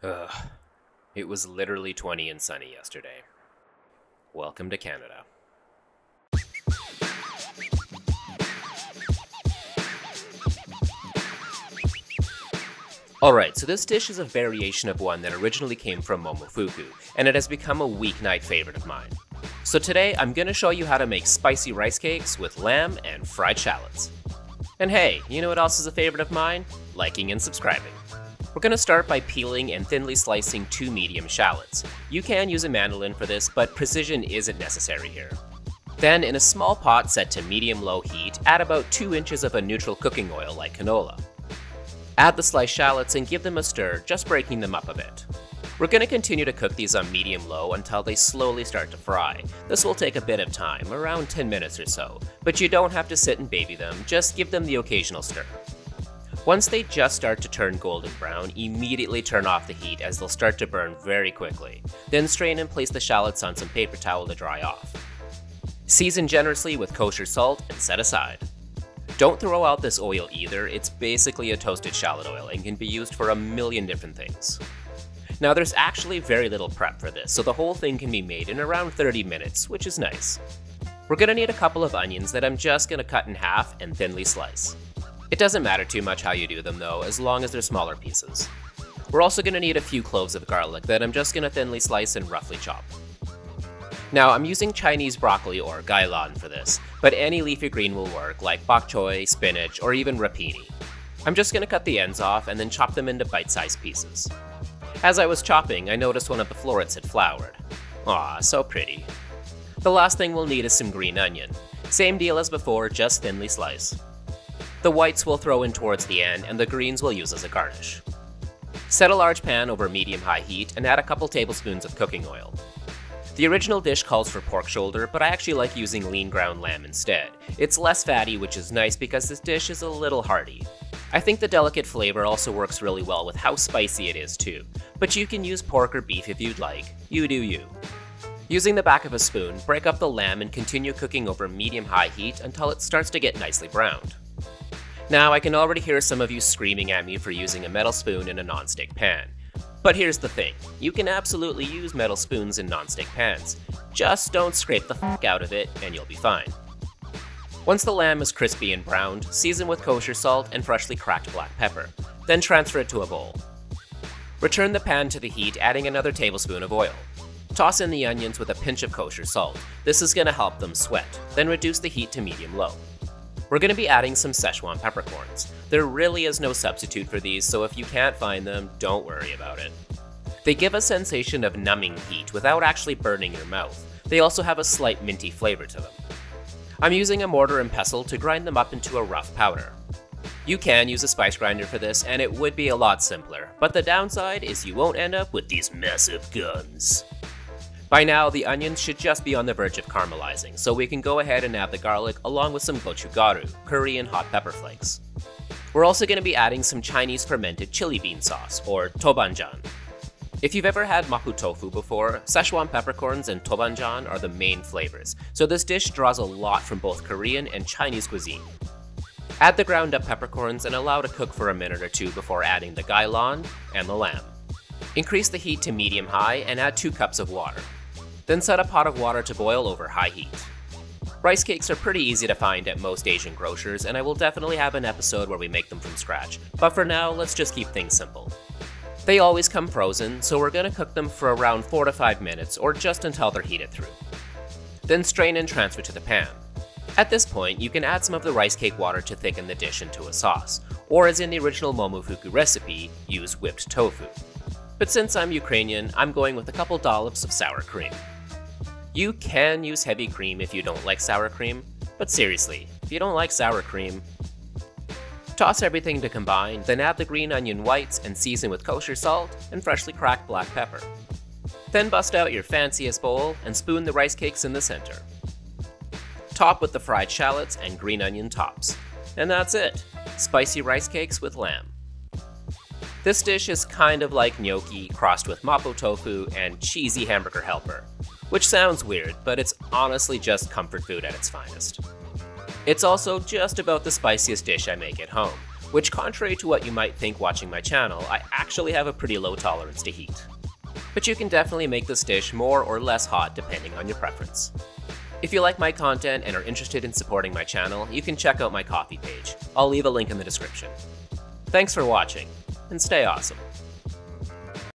Ugh. It was literally 20 and sunny yesterday. Welcome to Canada. Alright, so this dish is a variation of one that originally came from Momofuku, and it has become a weeknight favorite of mine. So today, I'm gonna show you how to make spicy rice cakes with lamb and fried shallots. And hey, you know what else is a favorite of mine? Liking and subscribing. We're gonna start by peeling and thinly slicing 2 medium shallots. You can use a mandolin for this, but precision isn't necessary here. Then, in a small pot set to medium-low heat, add about 2 inches of a neutral cooking oil like canola. Add the sliced shallots and give them a stir, just breaking them up a bit. We're going to continue to cook these on medium-low until they slowly start to fry. This will take a bit of time, around 10 minutes or so, but you don't have to sit and baby them, just give them the occasional stir. Once they just start to turn golden brown, immediately turn off the heat as they'll start to burn very quickly. Then strain and place the shallots on some paper towel to dry off. Season generously with kosher salt and set aside. Don't throw out this oil either, it's basically a toasted shallot oil and can be used for a million different things. Now there's actually very little prep for this, so the whole thing can be made in around 30 minutes, which is nice. We're gonna need a couple of onions that I'm just gonna cut in half and thinly slice. It doesn't matter too much how you do them though, as long as they're smaller pieces. We're also gonna need a few cloves of garlic that I'm just gonna thinly slice and roughly chop. Now, I'm using Chinese broccoli or gai lan for this, but any leafy green will work, like bok choy, spinach, or even rapini. I'm just gonna cut the ends off and then chop them into bite-sized pieces. As I was chopping, I noticed one of the florets had flowered. Aw, so pretty. The last thing we'll need is some green onion. Same deal as before, just thinly slice. The whites we'll throw in towards the end, and the greens we'll use as a garnish. Set a large pan over medium-high heat and add a couple tablespoons of cooking oil. The original dish calls for pork shoulder, but I actually like using lean ground lamb instead. It's less fatty, which is nice because this dish is a little hearty. I think the delicate flavor also works really well with how spicy it is too, but you can use pork or beef if you'd like, you do you. Using the back of a spoon, break up the lamb and continue cooking over medium-high heat until it starts to get nicely browned. Now I can already hear some of you screaming at me for using a metal spoon in a non-stick pan. But here's the thing, you can absolutely use metal spoons in nonstick pans. Just don't scrape the f*** out of it and you'll be fine. Once the lamb is crispy and browned, season with kosher salt and freshly cracked black pepper, then transfer it to a bowl. Return the pan to the heat, adding another tablespoon of oil. Toss in the onions with a pinch of kosher salt. This is going to help them sweat, then reduce the heat to medium-low. We're going to be adding some Szechuan peppercorns. There really is no substitute for these, so if you can't find them, don't worry about it. They give a sensation of numbing heat without actually burning your mouth. They also have a slight minty flavor to them. I'm using a mortar and pestle to grind them up into a rough powder. You can use a spice grinder for this, and it would be a lot simpler, but the downside is you won't end up with these massive guns. By now, the onions should just be on the verge of caramelizing, so we can go ahead and add the garlic along with some gochugaru, Korean hot pepper flakes. We're also going to be adding some Chinese fermented chili bean sauce, or toban djan. If you've ever had mapo tofu before, Szechuan peppercorns and toban djan are the main flavors, so this dish draws a lot from both Korean and Chinese cuisine. Add the ground up peppercorns and allow to cook for a minute or two before adding the gai lan and the lamb. Increase the heat to medium-high and add 2 cups of water. Then set a pot of water to boil over high heat. Rice cakes are pretty easy to find at most Asian grocers, and I will definitely have an episode where we make them from scratch, but for now, let's just keep things simple. They always come frozen, so we're going to cook them for around 4 to 5 minutes, or just until they're heated through. Then strain and transfer to the pan. At this point, you can add some of the rice cake water to thicken the dish into a sauce, or as in the original Momofuku recipe, use whipped tofu. But since I'm Ukrainian, I'm going with a couple dollops of sour cream. You can use heavy cream if you don't like sour cream, but seriously, if you don't like sour cream, toss everything to combine, then add the green onion whites and season with kosher salt and freshly cracked black pepper. Then bust out your fanciest bowl and spoon the rice cakes in the center. Top with the fried shallots and green onion tops. And that's it, spicy rice cakes with lamb. This dish is kind of like gnocchi crossed with mapo tofu and cheesy hamburger helper. Which sounds weird, but it's honestly just comfort food at its finest. It's also just about the spiciest dish I make at home, which, contrary to what you might think watching my channel, I actually have a pretty low tolerance to heat. But you can definitely make this dish more or less hot depending on your preference. If you like my content and are interested in supporting my channel, you can check out my Ko-fi page. I'll leave a link in the description. Thanks for watching, and stay awesome.